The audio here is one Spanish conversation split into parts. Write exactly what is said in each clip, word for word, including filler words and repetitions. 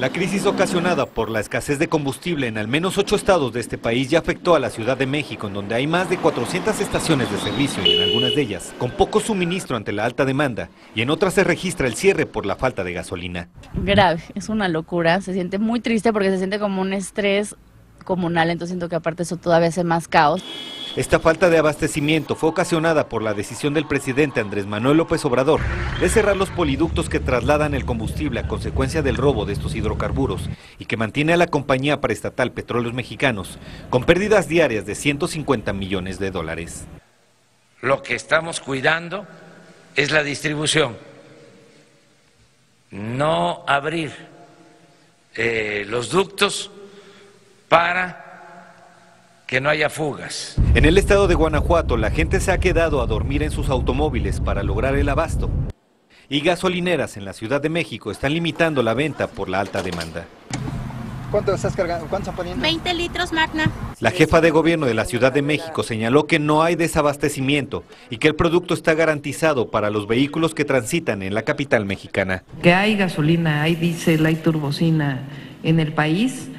La crisis ocasionada por la escasez de combustible en al menos ocho estados de este país ya afectó a la Ciudad de México, en donde hay más de cuatrocientas estaciones de servicio y en algunas de ellas con poco suministro ante la alta demanda, y en otras se registra el cierre por la falta de gasolina. Grave, es una locura, se siente muy triste porque se siente como un estrés comunal, entonces siento que aparte eso todavía hace más caos. Esta falta de abastecimiento fue ocasionada por la decisión del presidente Andrés Manuel López Obrador de cerrar los poliductos que trasladan el combustible a consecuencia del robo de estos hidrocarburos y que mantiene a la compañía paraestatal Petróleos Mexicanos con pérdidas diarias de ciento cincuenta millones de dólares. Lo que estamos cuidando es la distribución, no abrir eh, los ductos para que no haya fugas. En el estado de Guanajuato, la gente se ha quedado a dormir en sus automóviles para lograr el abasto. Y gasolineras en la Ciudad de México están limitando la venta por la alta demanda. ¿Cuánto estás cargando? ¿Cuánto estás poniendo? veinte litros, Magna. La jefa de gobierno de la Ciudad de México señaló que no hay desabastecimiento y que el producto está garantizado para los vehículos que transitan en la capital mexicana. Que hay gasolina, hay diésel, hay turbocina en el país.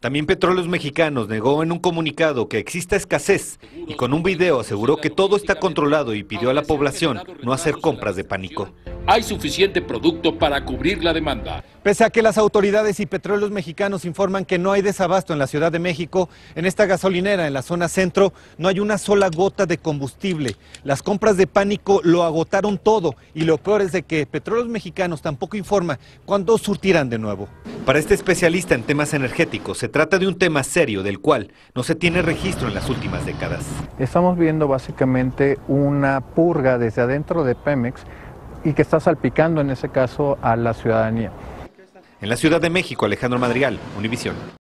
También Petróleos Mexicanos negó en un comunicado que exista escasez y con un video aseguró que todo está controlado y pidió a la población no hacer compras de pánico. Hay suficiente producto para cubrir la demanda. Pese a que las autoridades y Petróleos Mexicanos informan que no hay desabasto en la Ciudad de México, en esta gasolinera en la zona centro no hay una sola gota de combustible. Las compras de pánico lo agotaron todo y lo peor es de que Petróleos Mexicanos tampoco informa cuándo surtirán de nuevo. Para este especialista en temas energéticos, se trata de un tema serio del cual no se tiene registro en las últimas décadas. Estamos viendo básicamente una purga desde adentro de Pemex y que está salpicando en ese caso a la ciudadanía. En la Ciudad de México, Alejandro Madrigal, Univisión.